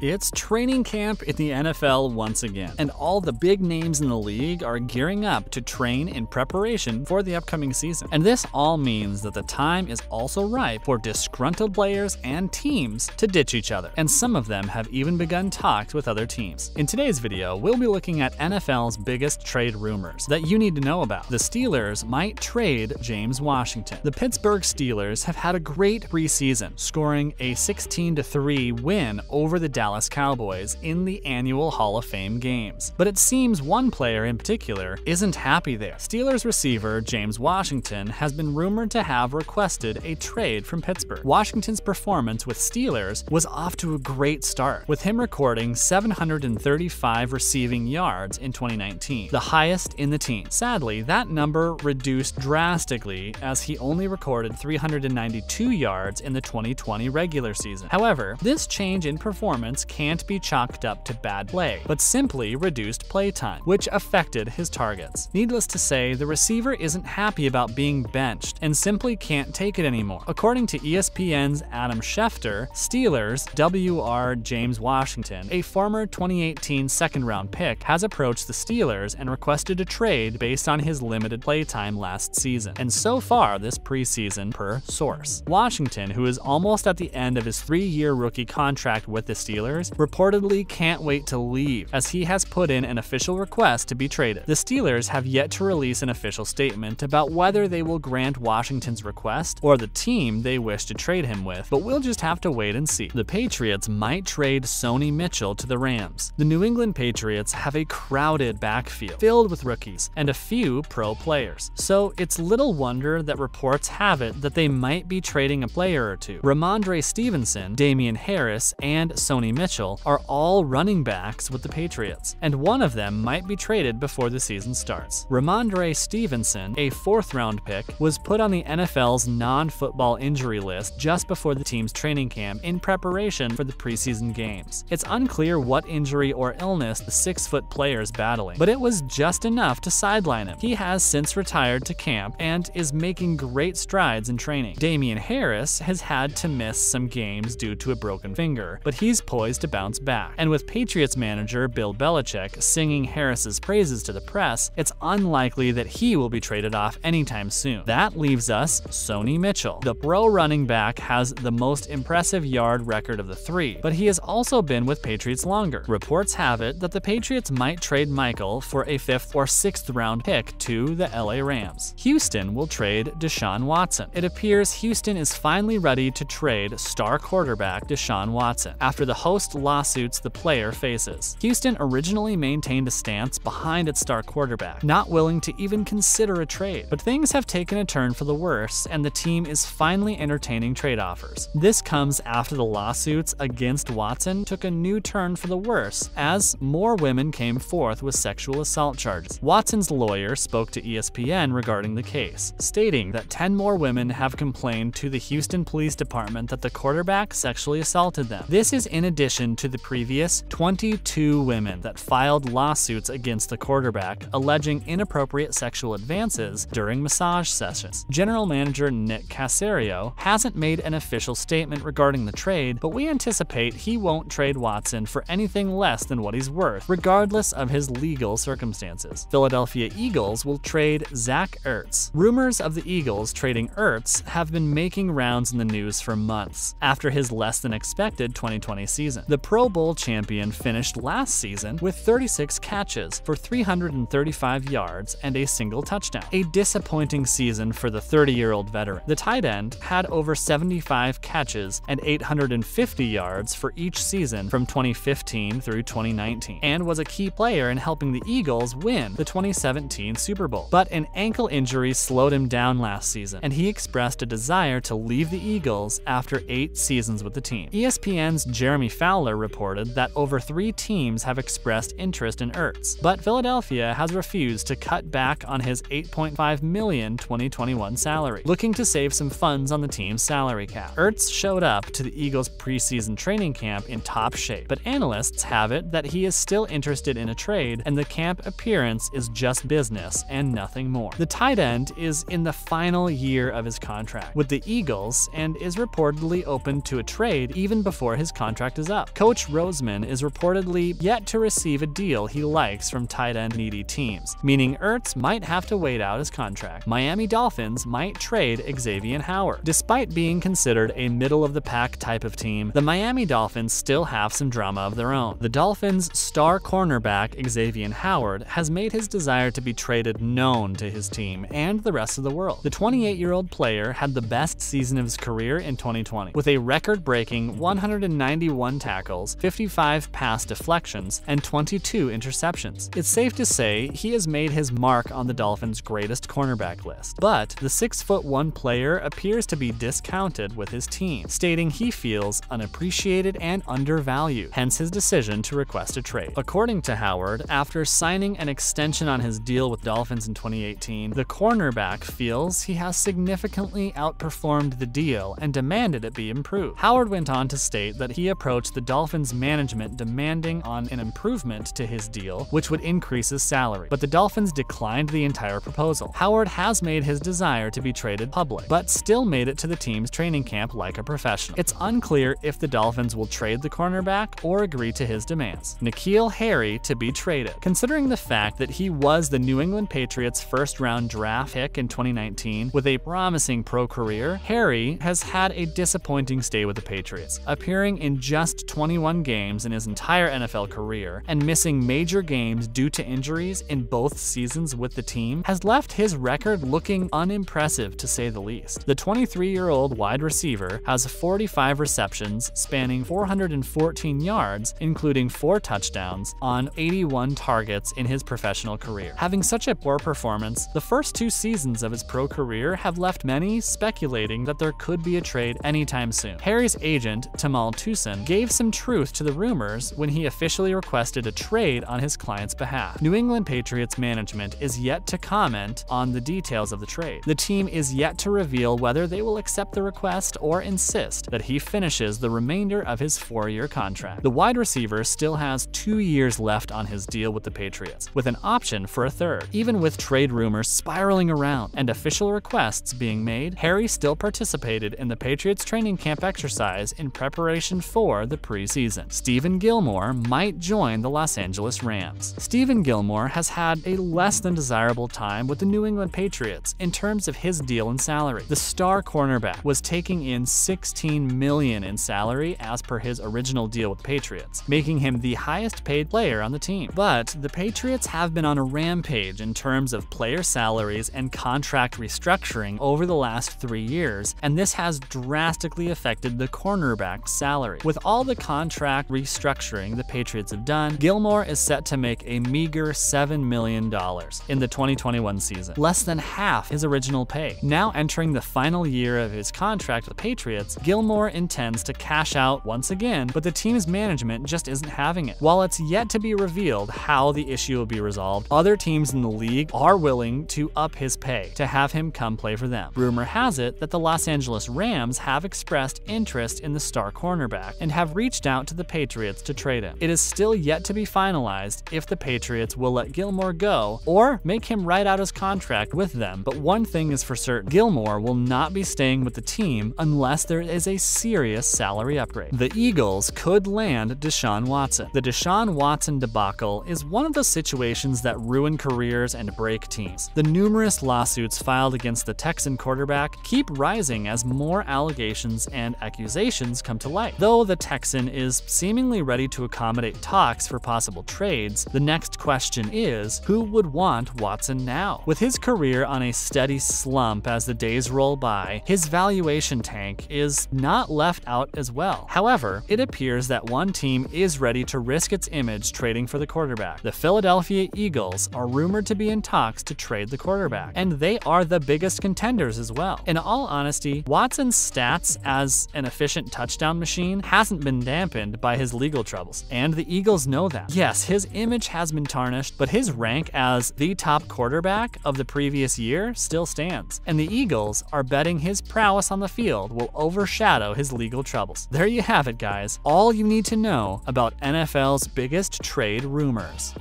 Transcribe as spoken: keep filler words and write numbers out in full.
It's training camp in the N F L once again, and all the big names in the league are gearing up to train in preparation for the upcoming season. And this all means that the time is also ripe for disgruntled players and teams to ditch each other, and some of them have even begun talks with other teams. In today's video, we'll be looking at N F L's biggest trade rumors that you need to know about. The Steelers might trade James Washington. The Pittsburgh Steelers have had a great preseason, scoring a sixteen to three win over the Dallas Cowboys in the annual Hall of Fame games. But it seems one player in particular isn't happy there. Steelers receiver James Washington has been rumored to have requested a trade from Pittsburgh. Washington's performance with Steelers was off to a great start, with him recording seven hundred thirty-five receiving yards in twenty nineteen, the highest in the team. Sadly, that number reduced drastically as he only recorded three hundred ninety-two yards in the twenty twenty regular season. However, this change in performance can't be chalked up to bad play, but simply reduced play time, which affected his targets. Needless to say, the receiver isn't happy about being benched and simply can't take it anymore. According to E S P N's Adam Schefter, Steelers W R James Washington, a former twenty eighteen second-round pick, has approached the Steelers and requested a trade based on his limited play time last season, and so far this preseason per source. Washington, who is almost at the end of his three-year rookie contract with the Steelers, reportedly can't wait to leave, as he has put in an official request to be traded. The Steelers have yet to release an official statement about whether they will grant Washington's request or the team they wish to trade him with, but we'll just have to wait and see. The Patriots might trade Sony Michel to the Rams. The New England Patriots have a crowded backfield filled with rookies and a few pro players, so it's little wonder that reports have it that they might be trading a player or two. Rhamondre Stevenson, Damian Harris, and Sony Michel are all running backs with the Patriots, and one of them might be traded before the season starts. Rhamondre Stevenson, a fourth-round pick, was put on the N F L's non-football injury list just before the team's training camp in preparation for the preseason games. It's unclear what injury or illness the six-foot player is battling, but it was just enough to sideline him. He has since retired to camp and is making great strides in training. Damian Harris has had to miss some games due to a broken finger, but he's poised to bounce back. And with Patriots manager Bill Belichick singing Harris's praises to the press, it's unlikely that he will be traded off anytime soon. That leaves us Sony Michel. The pro running back has the most impressive yard record of the three, but he has also been with Patriots longer. Reports have it that the Patriots might trade Michael for a fifth or sixth round pick to the L A Rams. Houston will trade Deshaun Watson. It appears Houston is finally ready to trade star quarterback Deshaun Watson after the host lawsuits the player faces. Houston originally maintained a stance behind its star quarterback, not willing to even consider a trade. But things have taken a turn for the worse, and the team is finally entertaining trade offers. This comes after the lawsuits against Watson took a new turn for the worse, as more women came forth with sexual assault charges. Watson's lawyer spoke to E S P N regarding the case, stating that ten more women have complained to the Houston Police Department that the quarterback sexually assaulted them. This is in addition to the previous twenty-two women that filed lawsuits against the quarterback, alleging inappropriate sexual advances during massage sessions. General manager Nick Caserio hasn't made an official statement regarding the trade, but we anticipate he won't trade Watson for anything less than what he's worth, regardless of his legal circumstances. Philadelphia Eagles will trade Zach Ertz. Rumors of the Eagles trading Ertz have been making rounds in the news for months, after his less-than-expected twenty twenty season. The Pro Bowl champion finished last season with thirty-six catches for three hundred thirty-five yards and a single touchdown. A disappointing season for the thirty-year-old veteran. The tight end had over seventy-five catches and eight hundred fifty yards for each season from twenty fifteen through twenty nineteen, and was a key player in helping the Eagles win the twenty seventeen Super Bowl. But an ankle injury slowed him down last season, and he expressed a desire to leave the Eagles after eight seasons with the team. E S P N's Jeremy Fowler reported that over three teams have expressed interest in Ertz, but Philadelphia has refused to cut back on his eight point five million dollars twenty twenty-one salary, looking to save some funds on the team's salary cap. Ertz showed up to the Eagles' preseason training camp in top shape, but analysts have it that he is still interested in a trade, and the camp appearance is just business and nothing more. The tight end is in the final year of his contract with the Eagles and is reportedly open to a trade even before his contract is comes up. Coach Roseman is reportedly yet to receive a deal he likes from tight end needy teams, meaning Ertz might have to wait out his contract. Miami Dolphins might trade Xavien Howard. Despite being considered a middle-of-the-pack type of team, the Miami Dolphins still have some drama of their own. The Dolphins' star cornerback Xavien Howard has made his desire to be traded known to his team and the rest of the world. The twenty-eight-year-old player had the best season of his career in twenty twenty, with a record-breaking one hundred ninety-one tackles, fifty-five pass deflections, and twenty-two interceptions. It's safe to say he has made his mark on the Dolphins' greatest cornerback list, but the six foot one player appears to be discounted with his team, stating he feels unappreciated and undervalued, hence his decision to request a trade. According to Howard, after signing an extension on his deal with Dolphins in twenty eighteen, the cornerback feels he has significantly outperformed the deal and demanded it be improved. Howard went on to state that he approached the Dolphins' management demanding on an improvement to his deal, which would increase his salary, but the Dolphins declined the entire proposal. Howard has made his desire to be traded public, but still made it to the team's training camp like a professional. It's unclear if the Dolphins will trade the cornerback or agree to his demands. N'Keal Harry to be traded. Considering the fact that he was the New England Patriots' first-round draft pick in twenty nineteen with a promising pro career, Harry has had a disappointing stay with the Patriots, appearing in just twenty-one games in his entire N F L career and missing major games due to injuries in both seasons with the team has left his record looking unimpressive to say the least. The twenty-three-year-old wide receiver has forty-five receptions spanning four hundred fourteen yards, including four touchdowns on eighty-one targets in his professional career. Having such a poor performance, the first two seasons of his pro career have left many speculating that there could be a trade anytime soon. Harry's agent, Tamal Toussaint, gave some truth to the rumors when he officially requested a trade on his client's behalf. New England Patriots management is yet to comment on the details of the trade. The team is yet to reveal whether they will accept the request or insist that he finishes the remainder of his four-year contract. The wide receiver still has two years left on his deal with the Patriots, with an option for a third. Even with trade rumors spiraling around and official requests being made, Harry still participated in the Patriots training camp exercise in preparation for the preseason. Stephon Gilmore might join the Los Angeles Rams. Stephon Gilmore has had a less than desirable time with the New England Patriots in terms of his deal and salary. The star cornerback was taking in sixteen million dollars in salary as per his original deal with Patriots, making him the highest paid player on the team. But the Patriots have been on a rampage in terms of player salaries and contract restructuring over the last three years, and this has drastically affected the cornerback's salary. With all the contract restructuring the Patriots have done, Gilmore is set to make a meager seven million dollars in the twenty twenty-one season, less than half his original pay. Now entering the final year of his contract with the Patriots, Gilmore intends to cash out once again, but the team's management just isn't having it. While it's yet to be revealed how the issue will be resolved, other teams in the league are willing to up his pay to have him come play for them. Rumor has it that the Los Angeles Rams have expressed interest in the star cornerback and have reached out to the Patriots to trade him. It is still yet to be finalized if the Patriots will let Gilmore go or make him write out his contract with them, but one thing is for certain: Gilmore will not be staying with the team unless there is a serious salary upgrade. The Eagles could land Deshaun Watson. The Deshaun Watson debacle is one of those situations that ruin careers and break teams. The numerous lawsuits filed against the Texan quarterback keep rising as more allegations and accusations come to light. Though the Texan is seemingly ready to accommodate talks for possible trades, the next question is, who would want Watson now? With his career on a steady slump as the days roll by, his valuation tank is not left out as well. However, it appears that one team is ready to risk its image trading for the quarterback. The Philadelphia Eagles are rumored to be in talks to trade the quarterback, and they are the biggest contenders as well. In all honesty, Watson's stats as an efficient touchdown machine hasn't been dampened by his legal troubles, and the Eagles know that. Yes, his image has been tarnished, but his rank as the top quarterback of the previous year still stands, and the Eagles are betting his prowess on the field will overshadow his legal troubles. There you have it, guys. All you need to know about N F L's biggest trade rumors.